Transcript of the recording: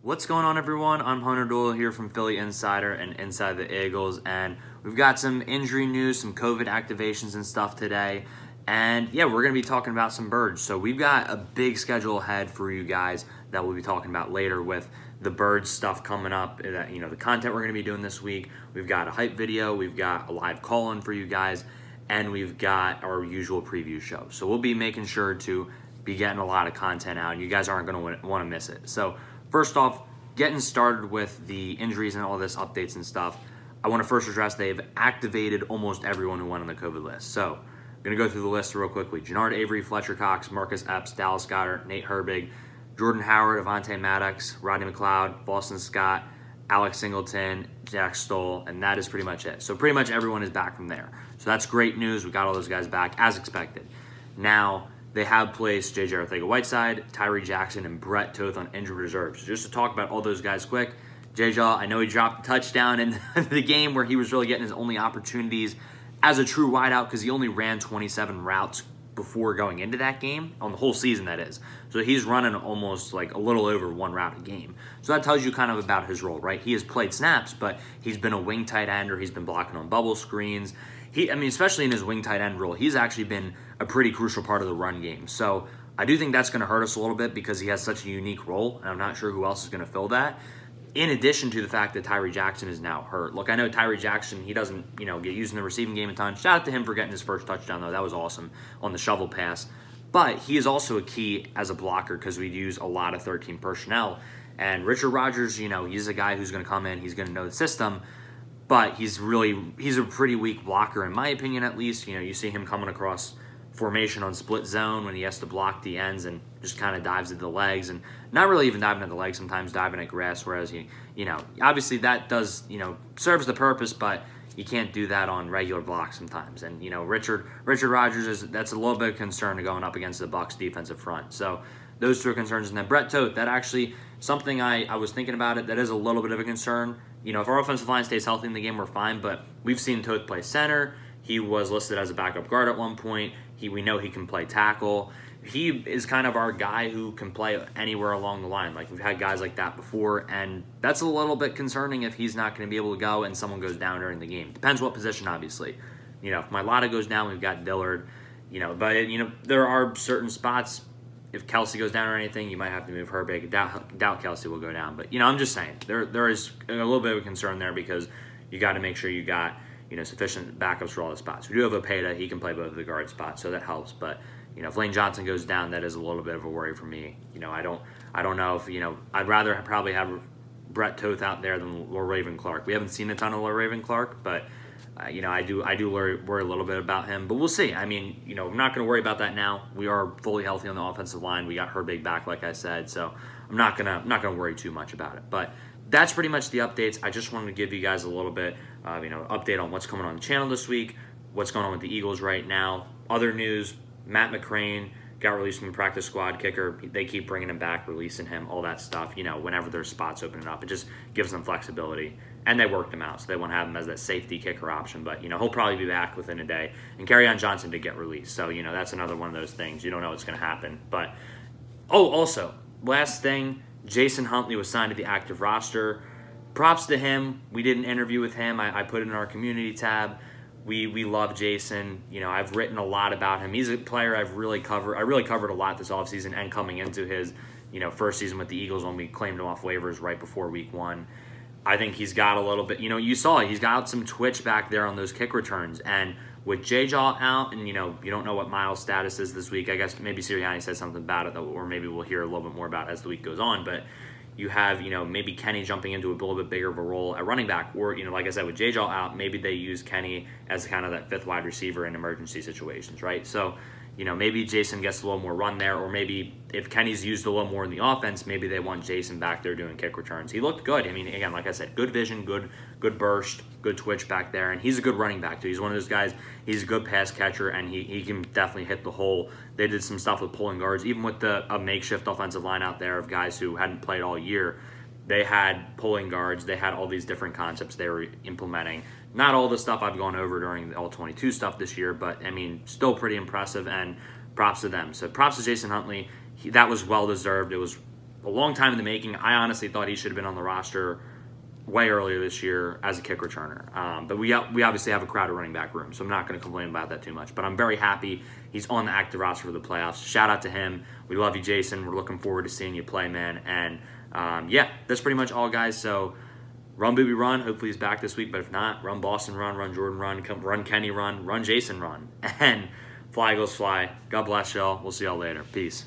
What's going on, everyone? I'm Hunter Doyle here from Philly Insider and Inside the Eagles, and we've got some injury news, some COVID activations and stuff today, and yeah, we're going to be talking about some birds. So we've got a big schedule ahead for you guys that we'll be talking about later with the bird stuff coming up, that, you know, the content we're going to be doing this week. We've got a hype video, we've got a live call-in for you guys, and we've got our usual preview show. So we'll be making sure to be getting a lot of content out, and you guys aren't going to want to miss it. So first off, getting started with the injuries and all this updates and stuff, I want to first address they've activated almost everyone who went on the COVID list. So I'm going to go through the list real quickly. Jarrard Avery, Fletcher Cox, Marcus Epps, Dallas Goedert, Nate Herbig, Jordan Howard, Avonte Maddox, Rodney McLeod, Boston Scott, Alex Singleton, Jack Stoll, and that is pretty much it. So pretty much everyone is back from there. So that's great news. We got all those guys back as expected. Now, they have placed JJ Arcega-Whiteside, Tyree Jackson, and Brett Toth on injured reserve. So just to talk about all those guys quick, JJ, I know he dropped a touchdown in the game where he was really getting his only opportunities as a true wideout because he only ran 27 routes before going into that game, on the whole season that is. So he's running almost like a little over one route a game. So that tells you kind of about his role, right? He has played snaps, but he's been a wing tight end, or he's been blocking on bubble screens. I mean, especially in his wing tight end role, he's actually been a pretty crucial part of the run game. So I do think that's going to hurt us a little bit because he has such a unique role, and I'm not sure who else is going to fill that. In addition to the fact that Tyree Jackson is now hurt. Look, I know Tyree Jackson, he doesn't, you know, get used in the receiving game a ton. Shout out to him for getting his first touchdown, though. That was awesome on the shovel pass. But he is also a key as a blocker because we use a lot of 13 personnel. And Richard Rodgers, you know, he's a guy who's going to come in. He's going to know the system. But he's a pretty weak blocker, in my opinion, at least. You know, you see him coming across formation on split zone when he has to block the ends and just kind of dives at the legs, and not really even diving at the legs, sometimes diving at grass, whereas, you know, obviously that does, you know, serves the purpose, but you can't do that on regular blocks sometimes. And, you know, Richard Rodgers, that's a little bit of concern going up against the Bucs defensive front. So those two are concerns. And then Brett Toth, that actually, something I was thinking about it, that is a little bit of a concern. You know, if our offensive line stays healthy in the game, we're fine, but we've seen Toth play center. He was listed as a backup guard at one point. We know he can play tackle. He is kind of our guy who can play anywhere along the line. Like, we've had guys like that before, and that's a little bit concerning if he's not going to be able to go and someone goes down during the game. Depends what position, obviously. You know, if Mailata goes down, we've got Dillard. You know, but, you know, there are certain spots. If Kelsey goes down or anything, you might have to move Herbig. I doubt Kelsey will go down. But, you know, I'm just saying, there is a little bit of a concern there because you got to make sure you got, you know, sufficient backups for all the spots. We do have Opeta. He can play both of the guard spots, so that helps. But, you know, if Lane Johnson goes down, that is a little bit of a worry for me. You know, I don't know if, you know, I'd rather probably have Brett Toth out there than Lord Raven Clark. We haven't seen a ton of Lord Raven Clark, but, you know, I do worry a little bit about him. But we'll see. I mean, you know, I'm not going to worry about that now. We are fully healthy on the offensive line. We got Herbig back, like I said, so I'm not gonna worry too much about it. But that's pretty much the updates. I just wanted to give you guys a little bit, you know, update on what's coming on the channel this week, what's going on with the Eagles right now. Other news, Matt McCrane got released from the practice squad, kicker. They keep bringing him back, releasing him, all that stuff, you know, whenever their spots open up. It just gives them flexibility. And they worked him out, so they want to have him as that safety kicker option. But, you know, he'll probably be back within a day. And Kerryon Johnson did get released. So, you know, that's another one of those things. You don't know what's going to happen. But, oh, also, last thing, Jason Huntley was signed to the active roster. Props to him. We did an interview with him. I put it in our community tab. We love Jason. You know, I've written a lot about him. He's a player I really covered a lot this offseason and coming into his, you know, first season with the Eagles when we claimed him off waivers right before week 1. I think he's got a little bit, you know, you saw he's got some twitch back there on those kick returns. And with J-Jaw out, and, you know, you don't know what Miles' status is this week. I guess maybe Sirianni said something about it, or maybe we'll hear a little bit more about it as the week goes on. But you have, you know, maybe Kenny jumping into a little bit bigger of a role at running back. Or, you know, like I said, with J-Jaw out, maybe they use Kenny as kind of that fifth wide receiver in emergency situations, right? So, you know, maybe Jason gets a little more run there, or maybe if Kenny's used a little more in the offense, maybe they want Jason back there doing kick returns. He looked good. I mean, again, like I said, good vision, good burst, good twitch back there, and he's a good running back, too. He's one of those guys, he's a good pass catcher, and he can definitely hit the hole. They did some stuff with pulling guards, even with a makeshift offensive line out there of guys who hadn't played all year. They had pulling guards. They had all these different concepts they were implementing. Not all the stuff I've gone over during the All-22 stuff this year, but, I mean, still pretty impressive, and props to them. So props to Jason Huntley. That was well-deserved. It was a long time in the making. I honestly thought he should have been on the roster way earlier this year as a kick returner. But we obviously have a crowded running back room, so I'm not going to complain about that too much. But I'm very happy he's on the active roster for the playoffs. Shout out to him. We love you, Jason. We're looking forward to seeing you play, man. And, yeah, that's pretty much all, guys. So run, Booby, run. Hopefully he's back this week. But if not, run Boston, run. Run Jordan, run. Run Kenny, run. Run Jason, run. And fly, Eagles, fly. God bless y'all. We'll see y'all later. Peace.